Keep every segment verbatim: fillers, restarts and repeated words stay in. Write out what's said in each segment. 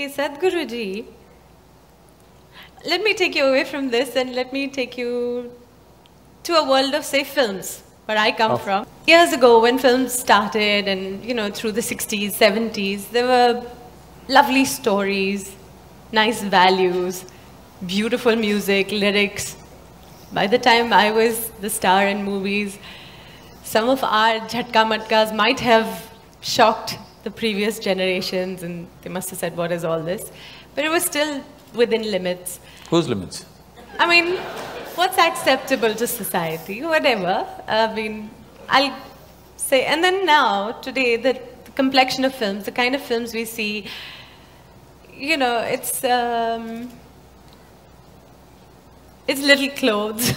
Okay, Sadhguruji, let me take you away from this and let me take you to a world of, say, films, where I come oh. from. Years ago, when films started and, you know, through the sixties, seventies, there were lovely stories, nice values, beautiful music, lyrics. By the time I was the star in movies, some of our jhatka matkas might have shocked the previous generations and they must have said, what is all this? But it was still within limits. Whose limits? I mean, what's acceptable to society, whatever. I mean, I'll say, and then now, today, the, the complexion of films, the kind of films we see, you know, it's, um, it's little clothes,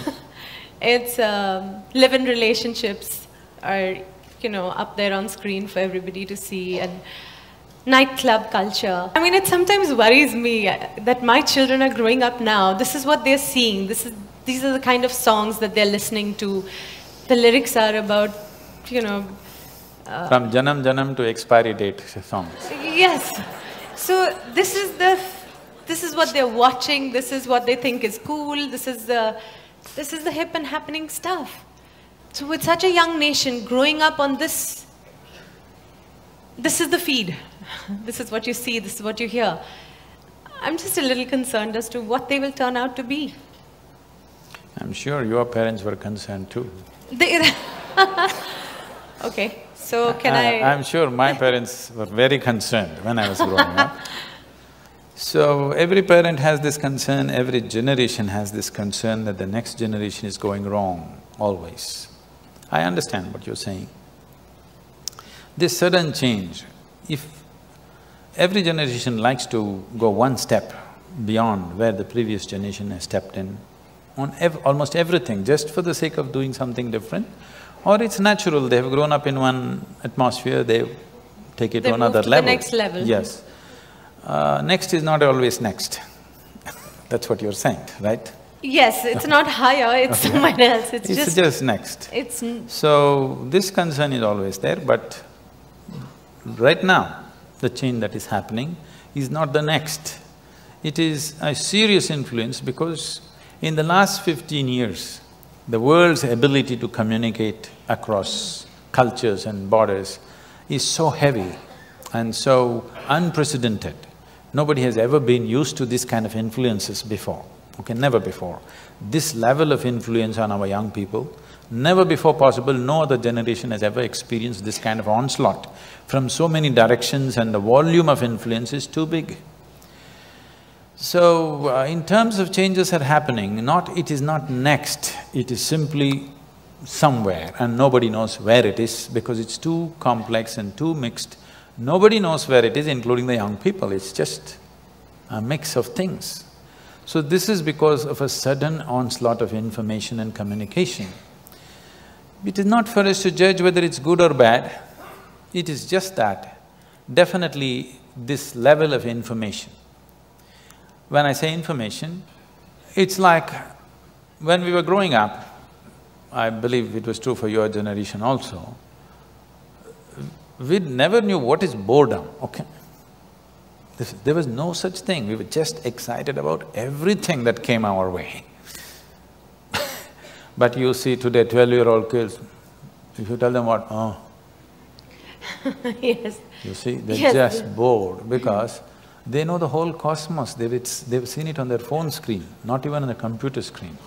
it's um, live-in relationships are, you know, up there on screen for everybody to see, and nightclub culture. I mean, it sometimes worries me that my children are growing up now, this is what they're seeing, this is, these are the kind of songs that they're listening to, the lyrics are about, you know… Uh, From Janam Janam to expiry date songs. Yes. So, this is the… This is what they're watching, this is what they think is cool, this is the… This is the hip and happening stuff. So with such a young nation, growing up on this… This is the feed. This is what you see, this is what you hear. I'm just a little concerned as to what they will turn out to be. I'm sure your parents were concerned too. They… Okay, so can I… I... I'm sure my parents were very concerned when I was growing up. So, every parent has this concern, every generation has this concern that the next generation is going wrong, always. I understand what you're saying. This sudden change, if every generation likes to go one step beyond where the previous generation has stepped in, on ev almost everything, just for the sake of doing something different, or it's natural, they have grown up in one atmosphere, they take it they to another to level. They move to the next level. Yes. Uh, next is not always next. That's what you're saying, right? Yes, it's not higher, it's okay. Somewhere else, it's, it's just… It's just next. It's… So, this concern is always there, but right now, the change that is happening is not the next. It is a serious influence because in the last fifteen years, the world's ability to communicate across cultures and borders is so heavy and so unprecedented. Nobody has ever been used to this kind of influences before, okay, never before. This level of influence on our young people, never before possible, no other generation has ever experienced this kind of onslaught from so many directions and the volume of influence is too big. So, uh, in terms of changes are happening, not… it is not next, it is simply somewhere and nobody knows where it is because it's too complex and too mixed. Nobody knows where it is, including the young people, it's just a mix of things. So this is because of a sudden onslaught of information and communication. It is not for us to judge whether it's good or bad, it is just that definitely this level of information. When I say information, it's like when we were growing up, I believe it was true for your generation also, we never knew what is boredom, okay? This, there was no such thing, we were just excited about everything that came our way. But you see today twelve-year-old kids, if you tell them what, oh… Yes. You see, they're yes. just bored because they know the whole cosmos, they've, it's, they've seen it on their phone screen, not even on the computer screen.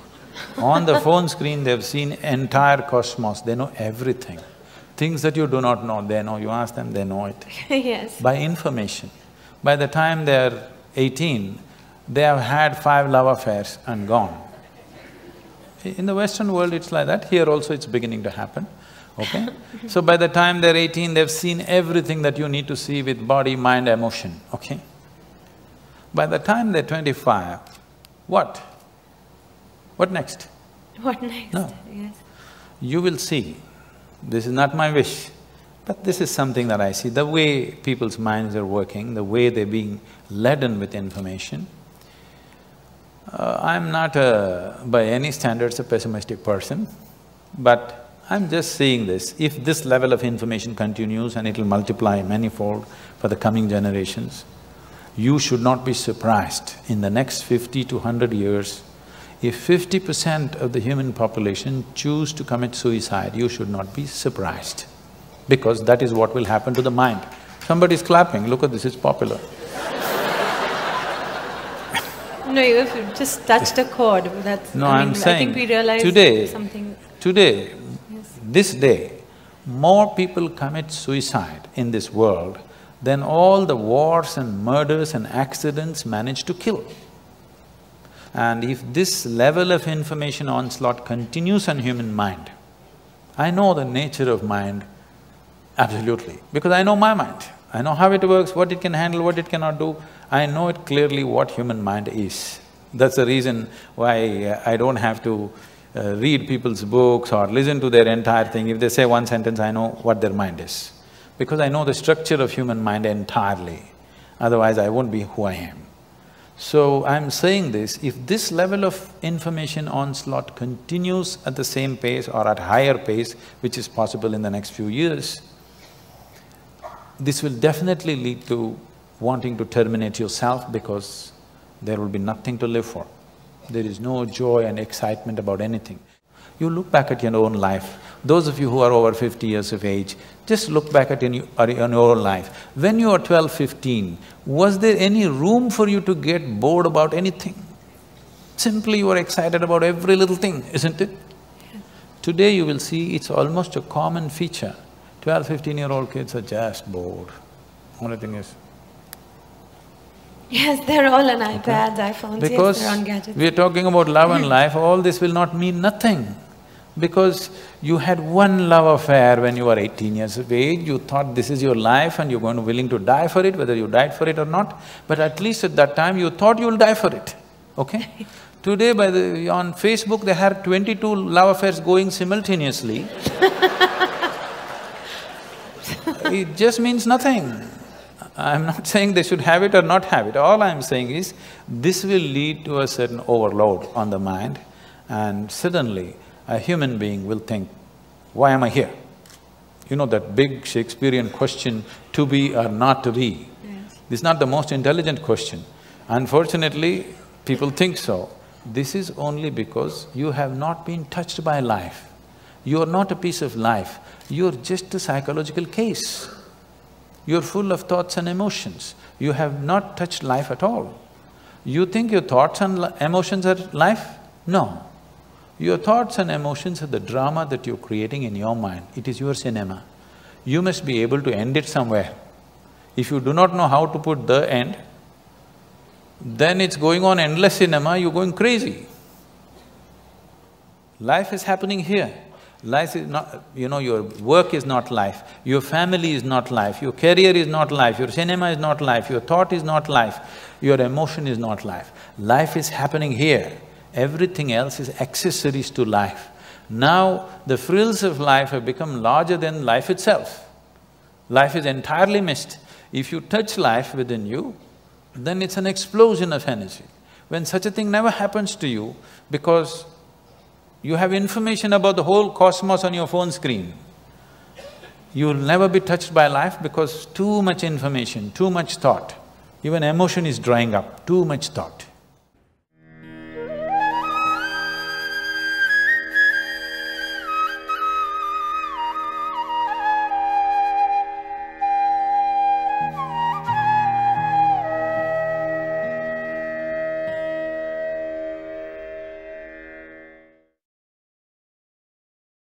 On the phone screen, they've seen entire cosmos, they know everything. Things that you do not know, they know. You ask them, they know it. Yes. By information. By the time they're eighteen, they have had five love affairs and gone. In the Western world, it's like that. Here also, it's beginning to happen, okay? So by the time they're eighteen, they've seen everything that you need to see with body, mind, emotion, okay? By the time they're twenty-five, what? What next? What next? No. Yes. You will see. This is not my wish, but this is something that I see. The way people's minds are working, the way they're being laden with information, uh, I'm not a, by any standards a pessimistic person, but I'm just seeing this. If this level of information continues and it'll multiply manifold for the coming generations, you should not be surprised in the next fifty to one hundred years, if fifty percent of the human population choose to commit suicide, you should not be surprised, because that is what will happen to the mind. Somebody's clapping, look at this, it's popular. No, you have just touched a chord, that's… No, I mean, I'm saying, I think we realize today, something… today, yes. This day, more people commit suicide in this world than all the wars and murders and accidents manage to kill. And if this level of information onslaught continues on human mind, I know the nature of mind absolutely, because I know my mind. I know how it works, what it can handle, what it cannot do. I know it clearly what human mind is. That's the reason why I don't have to uh, read people's books or listen to their entire thing. If they say one sentence, I know what their mind is, because I know the structure of human mind entirely, otherwise I won't be who I am. So I'm saying this, if this level of information onslaught continues at the same pace or at higher pace, which is possible in the next few years, this will definitely lead to wanting to terminate yourself, because there will be nothing to live for. There is no joy and excitement about anything. You look back at your own life. Those of you who are over fifty years of age, just look back at in your, in your own life. When you were twelve, fifteen, was there any room for you to get bored about anything? Simply you were excited about every little thing, isn't it? Today you will see it's almost a common feature. twelve, fifteen-year-old kids are just bored. Only thing is… Yes, they're all on iPads, okay. iPhones, because yes, they're on gadgets. We're talking about love and life, all this will not mean nothing. Because you had one love affair when you were eighteen years of age, you thought this is your life and you're going to be willing to die for it, whether you died for it or not, but at least at that time you thought you'll die for it, okay? Today by the… on Facebook they have twenty-two love affairs going simultaneously. It just means nothing. I'm not saying they should have it or not have it. All I'm saying is, this will lead to a certain overload on the mind, and suddenly a human being will think, why am I here? You know that big Shakespearean question, to be or not to be. Yes. This is not the most intelligent question. Unfortunately, people think so. This is only because you have not been touched by life. You are not a piece of life, you are just a psychological case. You are full of thoughts and emotions, you have not touched life at all. You think your thoughts and emotions are life? No. Your thoughts and emotions are the drama that you're creating in your mind, it is your cinema. You must be able to end it somewhere. If you do not know how to put the end, then it's going on endless cinema, you're going crazy. Life is happening here. Life is not… you know, your work is not life, your family is not life, your career is not life, your cinema is not life, your thought is not life, your emotion is not life. Life is happening here, everything else is accessories to life. Now, the frills of life have become larger than life itself. Life is entirely missed. If you touch life within you, then it's an explosion of energy. When such a thing never happens to you, because you have information about the whole cosmos on your phone screen. You'll never be touched by life because too much information, too much thought. Even emotion is drying up, too much thought.